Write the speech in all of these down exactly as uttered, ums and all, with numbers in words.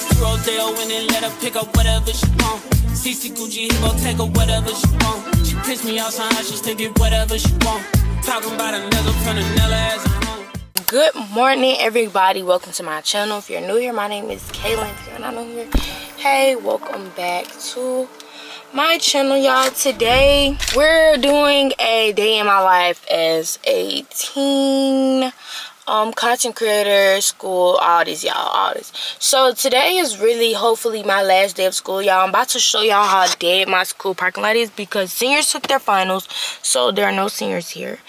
fast to Rodale and then let her pick up whatever she want. C C Gucci, he gon' take her whatever she want. She pissed me off, so I just think it whatever she want. Talking about another from another as a home. Good morning, everybody. Welcome to my channel. If you're new here, my name is Kaylin. If you're not new here, hey, welcome back to my channel, y'all. Today we're doing a day in my life as a teen. Um, content creator, school, all this, y'all, all this. So today is really hopefully my last day of school, y'all. I'm about to show y'all how dead my school parking lot is because seniors took their finals, so there are no seniors here.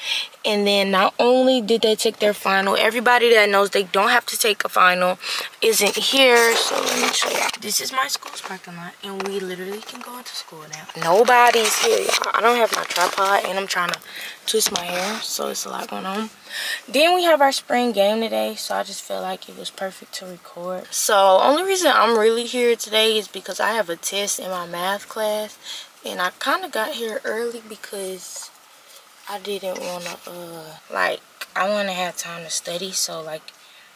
And then not only did they take their final, everybody that knows they don't have to take a final isn't here. So let me show y'all. This is my school's parking lot, and we literally can go into school now. Nobody's here, y'all. I don't have my tripod, and I'm trying to twist my hair, so it's a lot going on. Then we have our spring game today, so I just feel like it was perfect to record. So only reason I'm really here today is because I have a test in my math class, and I kind of got here early because I didn't want to, uh, like, I want to have time to study. So, like,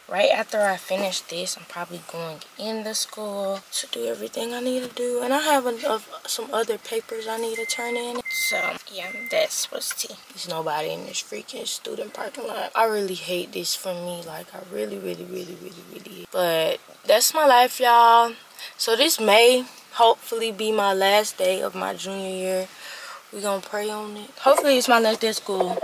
right after I finish this, I'm probably going in the school to do everything I need to do. And I have enough, some other papers I need to turn in. So, yeah, that's what's tea. There's nobody in this freaking student parking lot. I really hate this for me. Like, I really, really, really, really, really hate. But that's my life, y'all. So, this may hopefully be my last day of my junior year. We're going to pray on it. Hopefully it's my last day at school.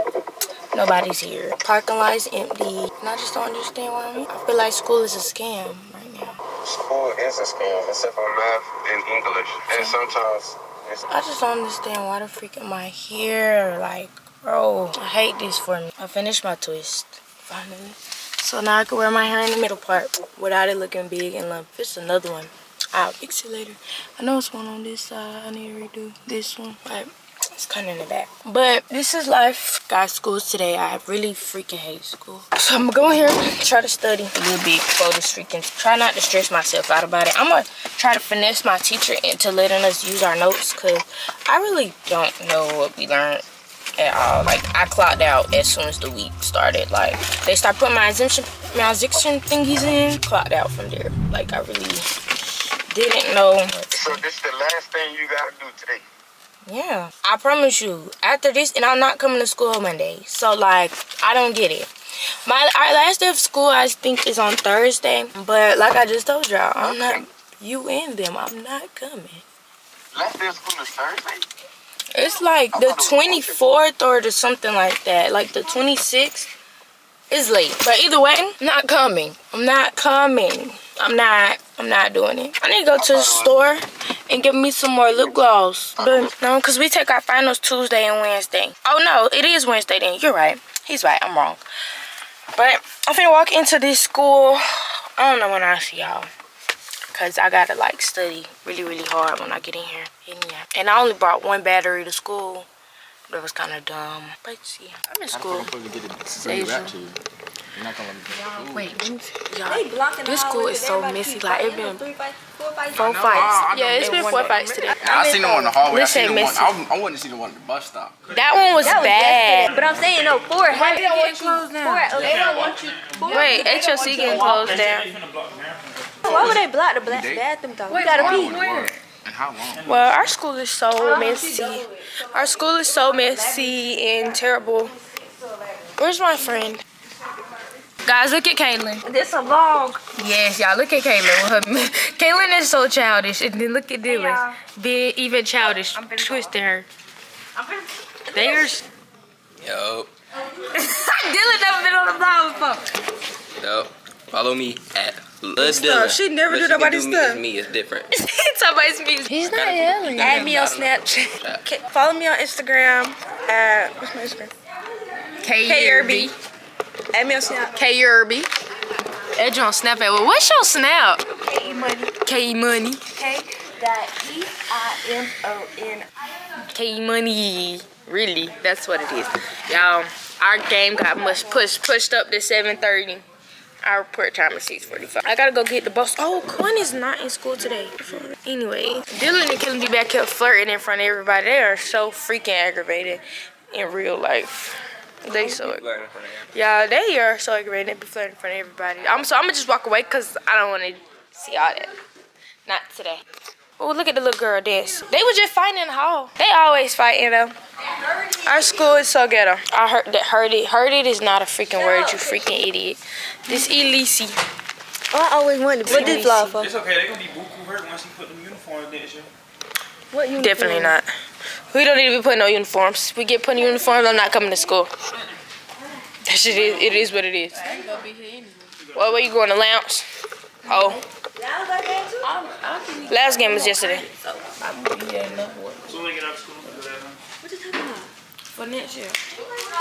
Nobody's here. Parking lot is empty. And I just don't understand what I mean. I feel like school is a scam right now. School is a scam, except for math and English. And sometimes it's... I just don't understand why the freak am I here. Like, bro, I hate this for me. I finished my twist, finally. So now I can wear my hair in the middle part without it looking big and lump. It's another one. I'll fix it later. I know it's one on this side. I need to redo this one. Like, it's kind of in the back. But this is life. Got schools today. I really freaking hate school. So I'm going here, try to study a little bit for this freaking. Try not to stress myself out about it. I'm going to try to finesse my teacher into letting us use our notes because I really don't know what we learned at all. Like, I clocked out as soon as the week started. Like, they started putting my exemption, my exemption thingies in. Clocked out from there. Like, I really didn't know. So this is the last thing you got to do today? Yeah, I promise you, after this, and I'm not coming to school on Monday, so, like, I don't get it. My Our last day of school, I think, is on Thursday, but like I just told y'all, I'm not, you and them, I'm not coming. Last day of school is Thursday? It's like the twenty-fourth or the something like that, like the twenty-sixth. It's late, but either way, I'm not coming. I'm not coming. I'm not, I'm not doing it. I need to go to the store and get me some more lip gloss. But no, because we take our finals Tuesday and Wednesday. Oh, no, it is Wednesday then. You're right. He's right. I'm wrong. But I'm finna walk into this school. I don't know when I see y'all. Because I got to, like, study really, really hard when I get in here. And, yeah. And I only brought one battery to school. That was kind of dumb. But yeah, I'm in school. Wait, this school is so messy. Like, it's been four fights. Yeah, it's been four fights today. I seen the one in the hallway. I seen the one. I wouldn't see the one at the bus stop. That one was bad. But I'm saying, no, four. Why they don't want you closed down? Wait, H O C getting closed down. Why would they block the black bathroom though? We gotta pee. Where? How long? Well, our school is so messy. Our school is so messy and terrible. Where's my friend? Guys, look at Kaylin. This a vlog. Yes, y'all, look at Kaylin. Kaylin is so childish. And then look at Dylan. Being even childish. Twisting her. There's... Yo. Dylan never been on the vlog before. Yo. Follow me at... Lil she never but do nobody's stuff. Me, me is different. It's somebody's music. He's not yelling. Add me on Snapchat. Okay, follow me on Instagram. Uh, what's my Instagram? KayUrby. Add me on Snap. KayUrby. Edge on Snap. Well, what's your Snap? K E Money. K E Money. K dot E I M O N. K E Money. Really, that's what it is, y'all. Our game got much pushed pushed up to seven thirty. Our report time is six forty-five. I gotta go get the bus. Oh, Quan is not in school today. Anyway, Dylan and Kennedy back here flirting in front of everybody. They are so freaking aggravated in real life. They so yeah, they are so aggravated. They be flirting in front of everybody. I'm so I'm gonna just walk away because I don't want to see all that. Not today. Oh, look at the little girl dance. They were just fighting in the hall. They always fight, you know. Our school is so ghetto. I heard that heard it. Heard it is not a freaking word, you freaking idiot. This Elise. Oh, I always wanted to put this vlog for. It's okay, they're gonna be buku hurt once you put them uniforms in, sure. What uniform? Definitely not. We don't need to be putting no uniforms. We get putting uniforms, I'm not coming to school. That shit is, it is what it is. I ain't gonna be here anyway. Well, where you going, to lounge? Oh. Last game was yesterday. So I'm gonna be here enough work. So when I get out of school, I'm gonna do that. What you talking about? For next year.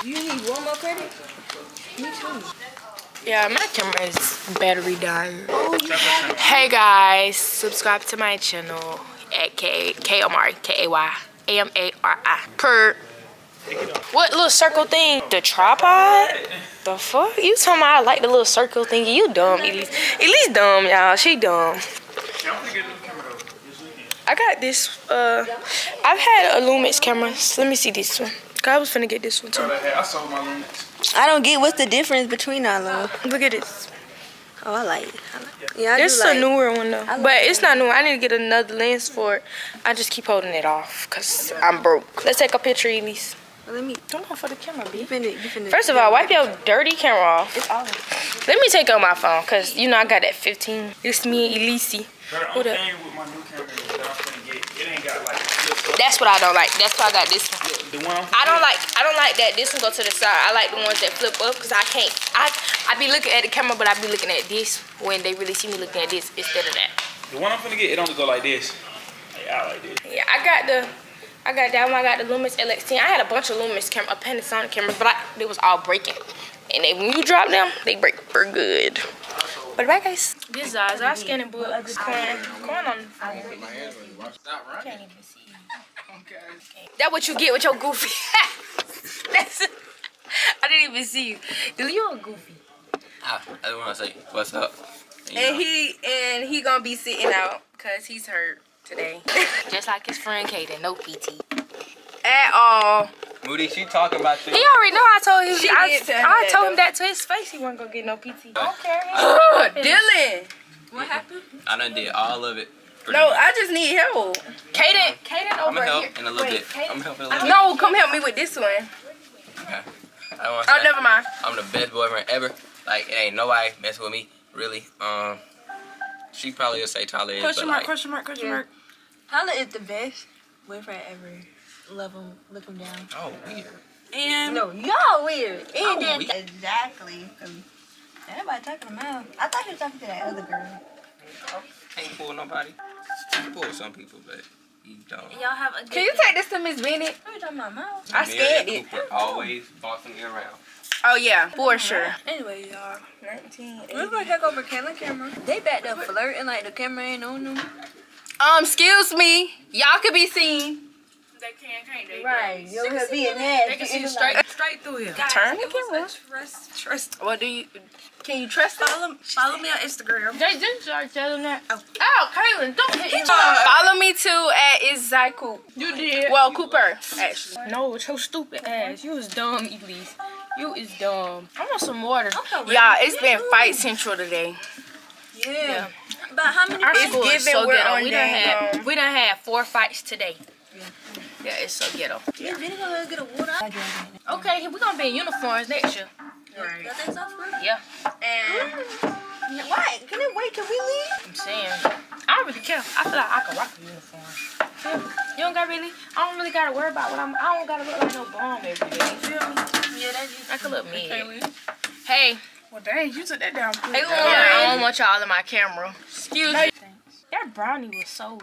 You need one more credit? Me too. Yeah, my camera is battery dying. Oh, yeah. Hey guys, subscribe to my channel at K KayAmari, K A Y A M A R I. Per. What little circle thing? The tripod? The fuck? You talking about I like the little circle thingy? You dumb, Elise. Elise dumb, y'all. She dumb. I got this. Uh, I've had a Lumix camera. Let me see this one. I was finna get this one too. I saw my Lumix. I don't get what's the difference between our love. Look at this. Oh, I like it. I like it. Yeah, I this is like a newer one though, like but it's not new. I need to get another lens for it. I just keep holding it off because I'm broke. Let's take a picture, Elise. Let me don't go for the camera, B. You finna, you finna, First of all, wipe your dirty camera off. It's always. Let me take out my phone, cause you know I got that fifteen. It's me and Elise. What up? That's what I don't like. That's why I got this one. The one I don't like. I don't like that this one go to the side. I like the ones that flip up, cause I can't. I I be looking at the camera, but I be looking at this when they really see me looking at this instead of that. The one I'm finna get, it only go like this. Yeah, I like this. Yeah, I got the. I got that one, I got the Lumix L X ten. I had a bunch of Lumix camera, a Panasonic camera, but I, they was all breaking. And they, when you drop them, they break for good. But bye guys. This is ours, I'm scanning books. Corn, corn on the phone. Can't even see. Okay. That what you get with your goofy. That's, I didn't even see you. Dylan, you a goofy. I don't want to say, what's up? You and know. he, and he gonna be sitting out, cause he's hurt. Today. Just like his friend Kaden, no P T. At all. Moody, she talking about this. He already know I told him. She I, did tell I, him I told him that to his face he wasn't gonna get no P T. Okay. Uh, Dylan. What happened? I done did all of it. No, I just need help. Kaden, Kaden over I'm gonna help here. in a little Wait, bit. Kaden. I'm helping a little no, bit. No, come help me with this one. Okay. I don't want to oh, never mind. I'm the best boyfriend ever. Like, it ain't nobody messing with me, really. Um, she probably will say Tyler is. Question mark, like, question mark, question yeah. mark. Tyler is the best boyfriend ever. Love him, look him down. Oh, weird. And no, y'all weird. And oh, then weird. Exactly. Everybody talking about. I thought he was talking to that other girl. Can't fool nobody. Can't fool some people, but you don't. Y'all have a. Good Can you take this to Miss Bennett? What are you talking about, Mom? I scared it. Cooper always bossing me around. Oh yeah, for sure. Anyway, y'all, nineteen. We're gonna take over Kaylin's camera. They back there flirting like the camera ain't on them. Um, excuse me. Y'all could be seen. They can, can't they? Right. You could be in there. They can see straight, straight through here. Guys, turn the camera. Trust, trust. What do you? Can you trust them? Follow, follow me on Instagram. Jaden, didn't y'all tell them that? Oh, oh Kaylin, don't hit him. Follow me too at is Zykoop. You did. Well, Cooper, actually. No, it's your stupid ass. You was dumb, Elise. You is dumb. I want some water. Y'all, it's been fight central today. Yeah. yeah. But how many fights? It's so ghetto. We done, had, we done had four fights today. Yeah, yeah it's so ghetto. Yeah. Okay, we're going to be in uniforms next year. Right. Y'all think so for real? Yeah. And mm. why? Can it wait? Can we leave? I'm saying. I don't really care. I feel like I can rock a uniform. Yeah. You don't got really, I don't really got to worry about what I'm, I don't got to look like no bomb every day. You feel me? Yeah, that's I could look mean. Okay, hey. Well, dang, you took that down. Hey, yeah, I don't want y'all in my camera. Excuse me. That brownie was so,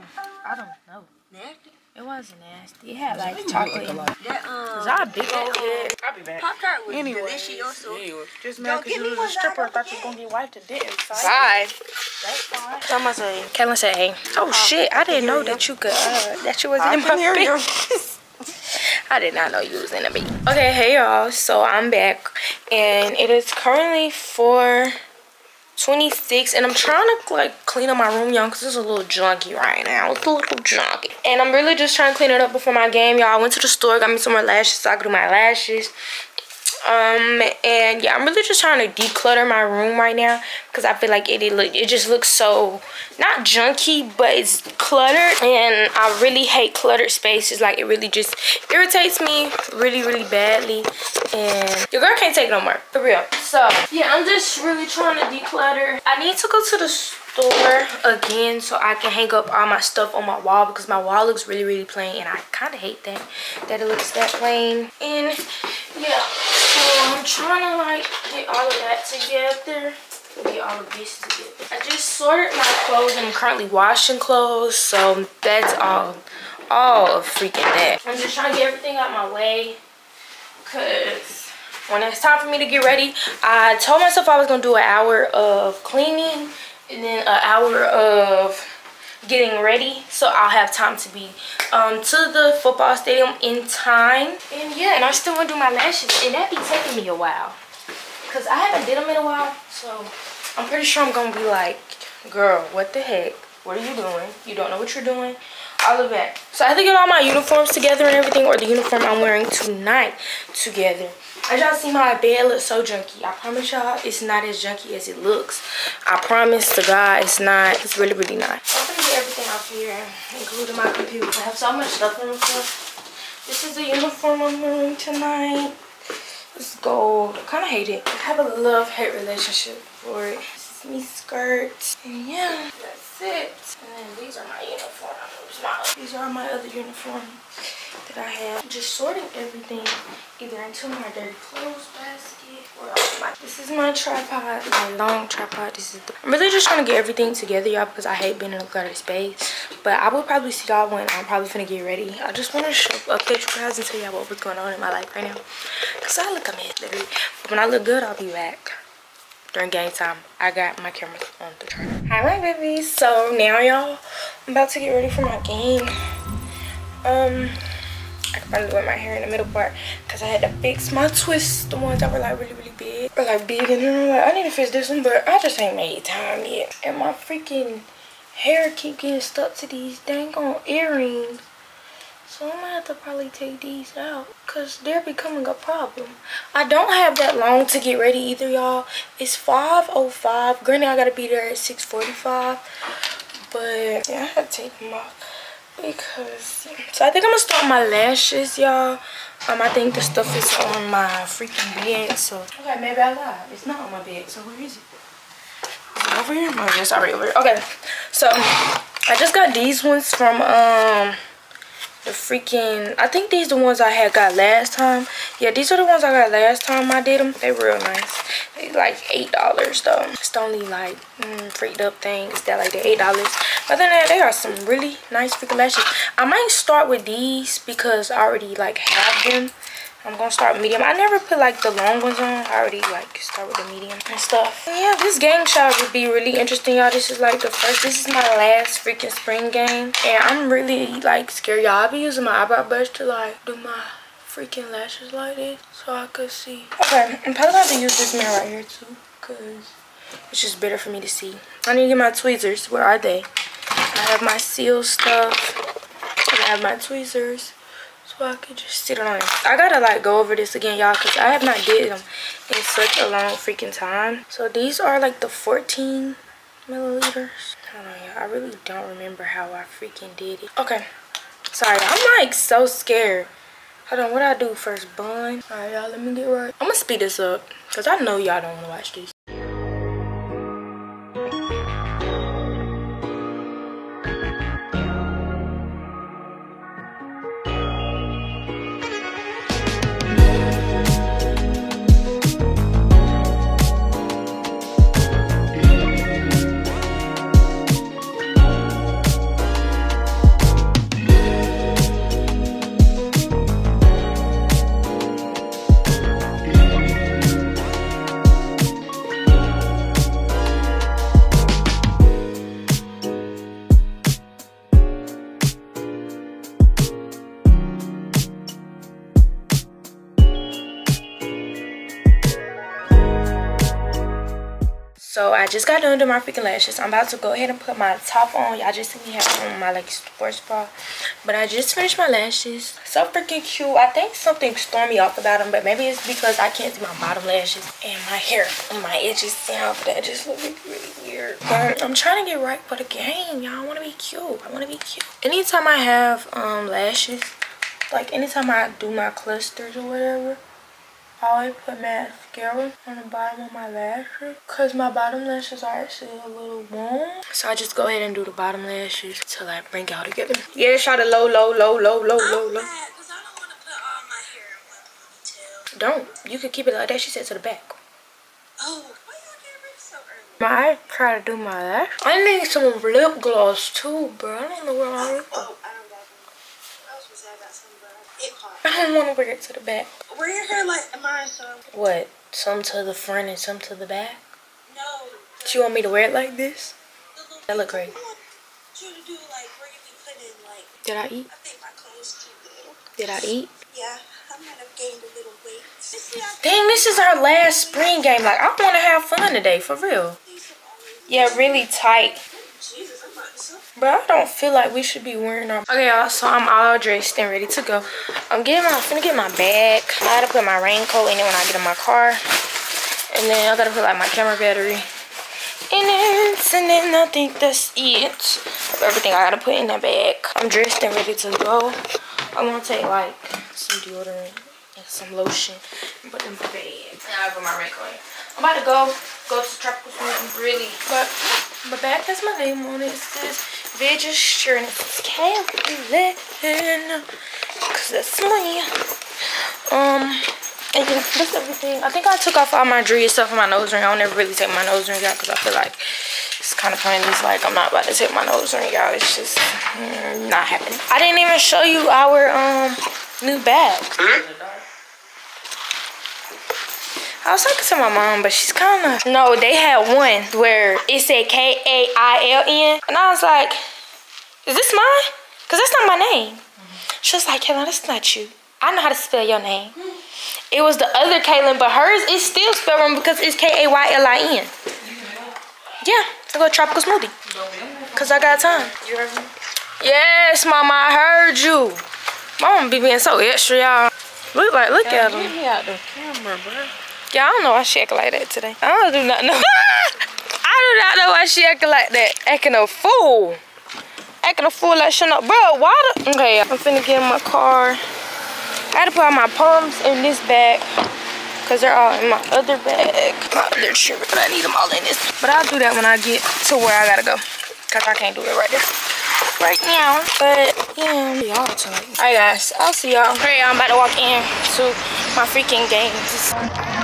I don't know. Nasty? It wasn't nasty. It had like chocolate. That, um, I big old head. I'll be back. Pop-Tart was anyway. delicious also. Anyway. Just man, because you was a stripper, I thought you were going to get wiped to death. Bye. Bye. So I'm saying. Kaylin said, hey. Oh, uh, shit. I didn't know that you could, uh, that you was in my face. I did not know you was in a beat. Okay, hey y'all. So I'm back, and it is currently four twenty-six, and I'm trying to like clean up my room, y'all, because it's a little junky right now. It's a little junky, and I'm really just trying to clean it up before my game, y'all. I went to the store, got me some more lashes, so I could do my lashes. Um, and yeah, I'm really just trying to declutter my room right now because I feel like it, it, look, it just looks so, not junky, but it's cluttered. And I really hate cluttered spaces. Like, it really just irritates me really, really badly. And your girl can't take no more, for real. So, yeah, I'm just really trying to declutter. I need to go to the store again so I can hang up all my stuff on my wall because my wall looks really, really plain. And I kind of hate that, that it looks that plain. And, yeah. So I'm trying to like get all of that together. Get all of this together. I just sorted my clothes and I'm currently washing clothes. So that's all, all of freaking that. I'm just trying to get everything out my way. Cause when it's time for me to get ready, I told myself I was gonna do an hour of cleaning and then an hour of getting ready, so I'll have time to be um to the football stadium in time. And yeah, and I still want to do my lashes, and that be taking me a while because I haven't did them in a while. So I'm pretty sure I'm gonna be like, girl, what the heck, what are you doing? You don't know what you're doing. All of that. So I had to get all my uniforms together and everything, or the uniform I'm wearing tonight together. As y'all see, my bed looks so junky. I promise y'all it's not as junky as it looks. I promise to God it's not. It's really, really not. I'm gonna get everything off here, including my computer. I have so much stuff in the stuff. This is the uniform I'm wearing tonight. It's gold. I kinda hate it. I have a love-hate relationship for it. This is me skirt. And yeah, that's it. And then these are my uniforms. My, these are my other uniforms that I have. Just sorting everything either into my dirty clothes basket or else my. This is my tripod, my long tripod. This is. The, I'm really just trying to get everything together, y'all, because I hate being in a cluttered space. But I will probably see y'all when I'm probably finna get ready. I just want to show update you guys and tell y'all what was going on in my life right now, cause I look a mess, literally. But when I look good, I'll be back. During game time, I got my camera on the charger. Hi, my babies. So now, y'all, I'm about to get ready for my game. Um, I can probably wear my hair in the middle part because I had to fix my twists, the ones that were like really, really big, or like big, and then I'm like, I need to fix this one, but I just ain't made time yet. And my freaking hair keep getting stuck to these dang on earrings. So I'm gonna have to probably take these out because they're becoming a problem. I don't have that long to get ready either, y'all. It's five oh five. Granted, I gotta be there at six forty-five. But yeah, I have to take them off because. So I think I'm gonna start my lashes, y'all. Um, I think the stuff is on my freaking bed. So okay, maybe I lied. It's not on my bed. So where is it? Is it over here? No, it's already over here. Okay, so I just got these ones from um. The freaking, I think these are the ones I had got last time. Yeah, these are the ones I got last time I did them. They real nice. They like eight dollars though. It's the only like mm, freaked up thing is that like they're eight dollars. Other than that, they are some really nice freaking lashes. I might start with these because I already like have them. I'm gonna start medium. I never put like the long ones on. I already like start with the medium and stuff. And yeah, this game shot would be really interesting, y'all. This is like the first, this is my last freaking spring game. And I'm really like scared, y'all. I'll be using my eyebrow brush to like do my freaking lashes like this so I could see. Okay, I'm probably about to use this mirror right here too because it's just better for me to see. I need to get my tweezers. Where are they? I have my seal stuff. I have my tweezers. So I could just sit on it. I gotta like go over this again, y'all, because I have not did them in such a long freaking time. So these are like the fourteen milliliters. I don't know, y'all. I really don't remember how I freaking did it. Okay. Sorry, I'm like so scared. Hold on, what I do first? Bun. Alright, y'all, let me get right. I'm gonna speed this up because I know y'all don't wanna watch this. So I just got done doing my freaking lashes. I'm about to go ahead and put my top on. Y'all just see me have on my like sports bra, but I just finished my lashes. So freaking cute. I think something's throwing me off about them, but maybe it's because I can't see my bottom lashes and my hair and my edges down. But that just looks really weird. But I'm trying to get right for the game, y'all. I want to be cute. I want to be cute. Anytime I have um lashes, like anytime I do my clusters or whatever, I always put mascara on the bottom of my lashes because my bottom lashes are actually a little warm. So I just go ahead and do the bottom lashes till I bring it all together. Yeah, shout out low, low, low, low, low, low, low. Don't. You can keep it like that. She said to the back. Oh. I try to do my lash. I need some lip gloss too, bro. I don't know where my lip gloss. I don't want to wear it to the back. Wear your hair like mine, so. What? Some to the front and some to the back? No. Do you want me to wear it like this? That look great. I want you to do like where you be putting in like. Did I eat? I think my clothes too big. Did I eat? Yeah. I might have gained a little weight. Dang, this is our last spring game. Like, I want to have fun today, for real. Yeah, really tight. Bro, I don't feel like we should be wearing our... Okay, y'all, so I'm all dressed and ready to go. I'm getting my... I'm finna get my bag. I gotta put my raincoat in it when I get in my car. And then I gotta put, like, my camera battery in it. And then I think that's it. Everything I gotta put in that bag. I'm dressed and ready to go. I'm gonna take, like, some deodorant and some lotion and put them in the bag. And I put my raincoat in. I'm about to go. Go to Tropical Smoothie, really. But my bag has my name on it. It says vegetarian Kaylin, cause that's me. Um, and that's everything. I think I took off all my dread stuff and my nose ring. I don't ever really take my nose ring out because I feel like it's kind of pointless. Like I'm not about to take my nose ring out. It's just mm, not happening. I didn't even show you our um new bag. I was talking to my mom, but she's kind of... No, they had one where it said K A I L N. And I was like, is this mine? Because that's not my name. Mm-hmm. She was like, Kaylin, that's not you. I know how to spell your name. Mm-hmm. It was the other Kaylin, but hers is still spelled wrong because it's K A Y L I N. Mm-hmm. Yeah, I go Tropical Smoothie. Because I got time. You heard me? Yes, Mama, I heard you. Mama be being so extra, y'all. Look like, look yeah, at him. Get me out the camera, bro. Yeah, I don't know why she acting like that today. I do not know. I do not know why she acting like that. Acting a fool. Acting a fool like she not. Bro, why the? Okay, I'm finna get in my car. I had to put all my pumps in this bag. Because they're all in my other bag. My other trip, but I need them all in this. But I'll do that when I get to where I gotta go. Because I can't do it right there. Right now. But, yeah. Y'all tonight. All right, guys. I'll see y'all. Hey, I'm about to walk in to my freaking games.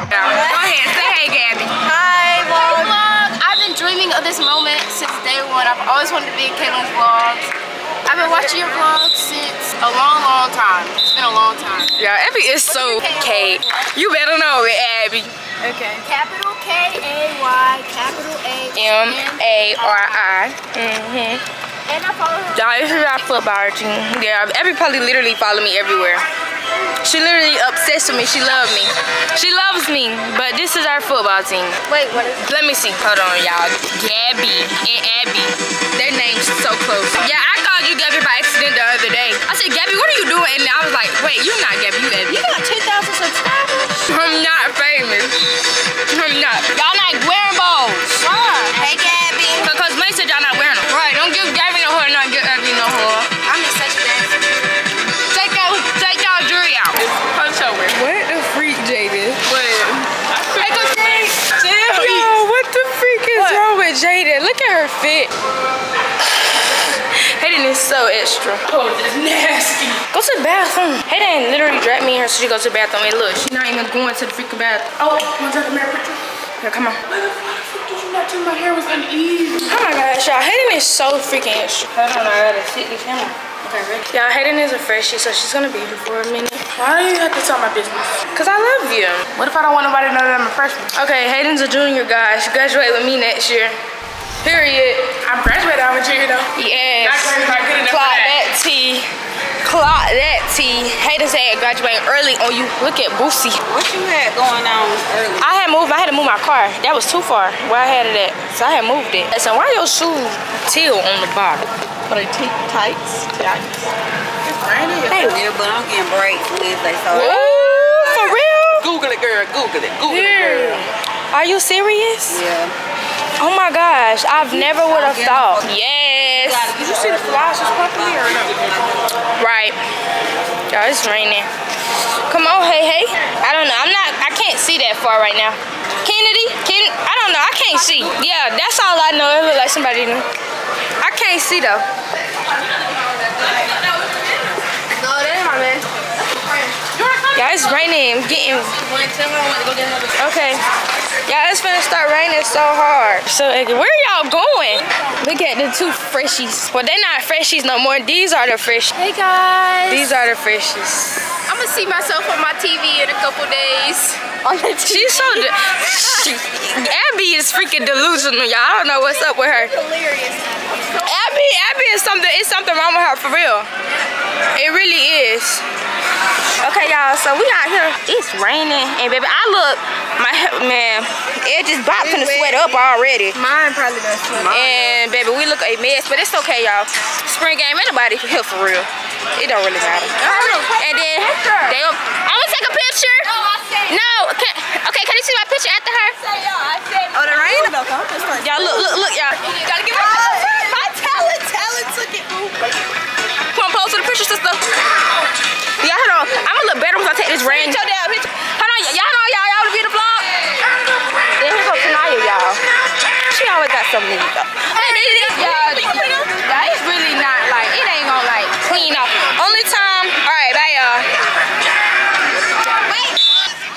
Go ahead, say hey Gabby. Hi vlog. Hey, vlog. I've been dreaming of this moment since day one. I've always wanted to be in Kaylin's vlogs. I've been watching your vlogs since a long, long time. It's been a long time. Yeah, Abby is What's so K. You better know it, Abby. Okay. Capital K A Y, capital A M A R I. Mm-hmm. And I follow her. Y'all, this is our football team. Yeah, Abby probably literally follow me everywhere. She literally obsessed with me. She loved me. She loves me. But this is our football team. Wait, what is it? Let me see. Hold on, y'all. Gabby and Abby. Their names so close. Yeah, I called you Gabby by accident the other day. I said, Gabby, what are you doing? And I was like, wait, you're not Gabby. You Abby. You got two thousand subscribers? I'm not famous. I'm not. Y'all not wearing balls. Why? Hey, Gabby. Because May said y'all not wearing them. Right, don't give Gabby no whore, not give Abby no whore. I'm in such a dancer. What the freak, Jaden? What? Hey, go freak. Yo, what the freak is what? Wrong with Jaden? Look at her fit. Hayden is so extra. Oh, that's nasty. Go to the bathroom. Hayden literally dragged me here so she goes to the bathroom. And look, she's not even going to the freaking bathroom. Oh, you want to take a mirror picture? Here, come on. Why the fuck did you not think my hair was uneven? Oh my gosh, y'all. Hayden is so freaking extra. Hold on, I gotta sit this camera. Okay, ready? Y'all, Hayden is a freshie, so she's gonna be here for a minute. Why do you have to tell my business? Because I love you. What if I don't want nobody to know that I'm a freshman? Okay, Hayden's a junior, guys. You graduate with me next year. Period. I graduated. I'm a junior, though. Yes. Not graduated. Apply that T. clock that, T. Hayden said graduating early on you. Look at Boosie. What you had going on early? I had moved. I had to move my car. That was too far where I had it at. So I had moved it. So why your shoes teal on the bottom? For the tights. Tights. It's raining. Hey, but I'm getting braids Wednesday. So. Ooh, for real? Google it, girl. Google it. Google yeah. it, girl. Are you serious? Yeah. Oh my gosh, I've you never would have thought. Yes. Did you see the flashes popping here or no? Right. Y'all, it's raining. Come on, hey, hey. I don't know. I'm not. I can't see that far right now. Kennedy, Ken. I don't know. I can't see. Yeah, that's all I know. It looked like somebody knew. I can't see though. Yeah, it's raining. I'm getting. Okay. Yeah, it's finna start raining so hard. So, where y'all going? Look at the two freshies. Well, they're not freshies no more. These are the freshies. Hey, guys. These are the freshies. I'm gonna see myself on my T V in a couple days. On the T V. She's so. She, Abby is freaking delusional, y'all. I don't know what's up with her. Delirious. Abby, Abby is something. It's something wrong with her for real. It really is. Okay, y'all, so we out here. It's raining, and baby, I look, my man, it just bopped in the sweat up already. Mine probably does sweat. And baby, we look a mess, but it's okay, y'all. Spring game, anybody here for real. It don't really matter. And then, they, I'm gonna take a picture. No, I said. No, can, okay, can you see my picture after her? I said. Oh, the rain? Y'all, look, look, look, y'all. You gotta give me a picture. My talent, talent took it. Come on, pose for the picture, sister. Yeah, hold on. I'm gonna look better once I take this rain. Hold on, y'all know y'all y'all to be the vlog. Then here goes Tanaya, y'all. She always got something to go. Y'all, it's really not like it ain't gonna like clean up. Only time. All right, bye y'all.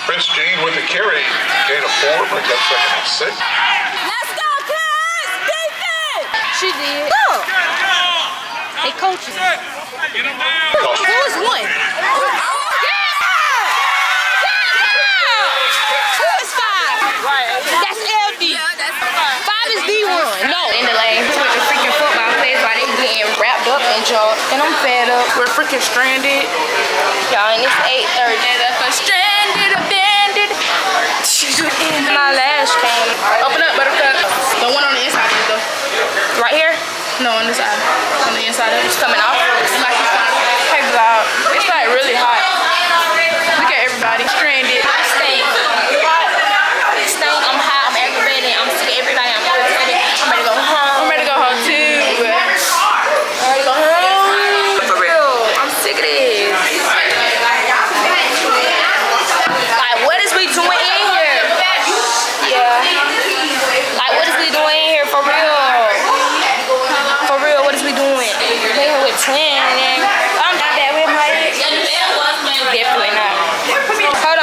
Prince Jean with the carry. Gain of four, break up second and six. Let's go, Chris. Defense. She did. Go. Hey, coaches. Get him down. Who is one? Who is five? That's L D. Five is D one. No. In the lane. With the freaking football players while they getting wrapped up and jogged. And I'm fed up. We're freaking stranded. Y'all, and it's eight thirty. I'm stranded, abandoned. My last game. Open up, buttercup. The one on the inside of it, though. Right here? No, on the side. On the inside of it. It's coming off. Hey, vlog. It's like really hot. Look at everybody. Stranded. I stink. I stink. I'm hot. I'm aggravated. I'm sick of everybody. I'm aggravated. I'm ready to go home. I'm ready to go home too. I'm ready to go home. For real. I'm sick of this. Like, what is we doing in here? Yeah. Like, what is we doing in here for real? Twin, and I'm not that with my head. Definitely not. Hold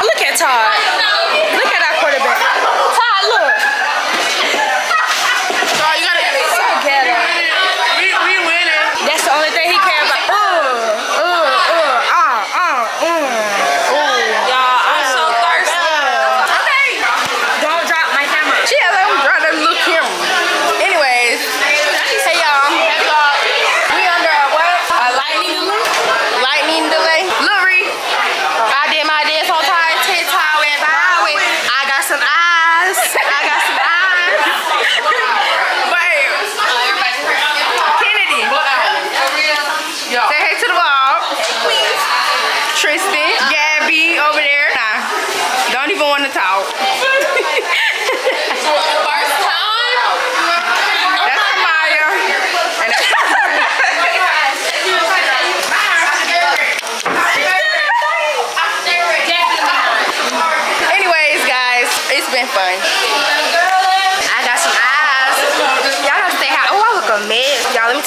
on. Look at Todd. Look at our quarterback. Todd, look. Todd, you gotta be so ghetto. We, we winning. That's the only thing he cares about. Uh, uh, uh, uh, uh, uh, uh. Y'all, I'm so thirsty. Okay. Don't drop my camera. She had them drop that little camera. Tell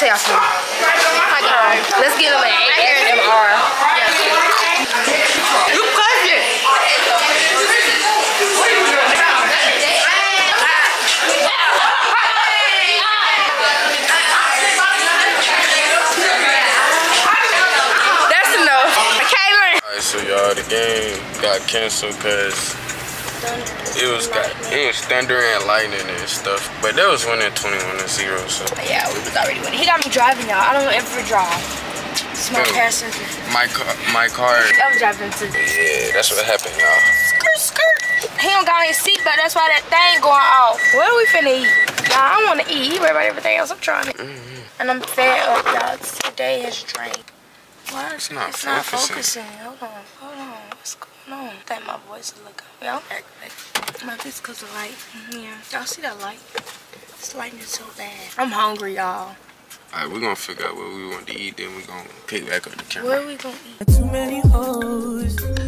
y'all something. Oh, let's get them an A M R. You cooked it. That's enough. Kaylin. Alright, so y'all, the game got canceled because It was got, it was thunder and lightning and stuff. But that was winning twenty-one to zero. So yeah, we was already winning. He got me driving, y'all. I don't ever drive. It's my passion. My car, my car. I was driving too. Yeah, that's what happened, y'all. Skirt, skirt. He don't got any seatbelt. That's why that thing going off. What are we finna eat? Nah, I want to eat. He worried about everything else. I'm trying to. Mm-hmm. And I'm fed up, y'all. Today has drained. Why? It's not, it's not focusing. Hold on, hold on. What's going on? I think my voice is looking. Yeah, I'm activated. My this cause of light. Yeah. Y'all see that light? This lightning is so bad. I'm hungry, y'all. Alright, we're gonna figure out what we want to eat, then we're gonna pick back up the camera. Where are we gonna eat? Too many hoes.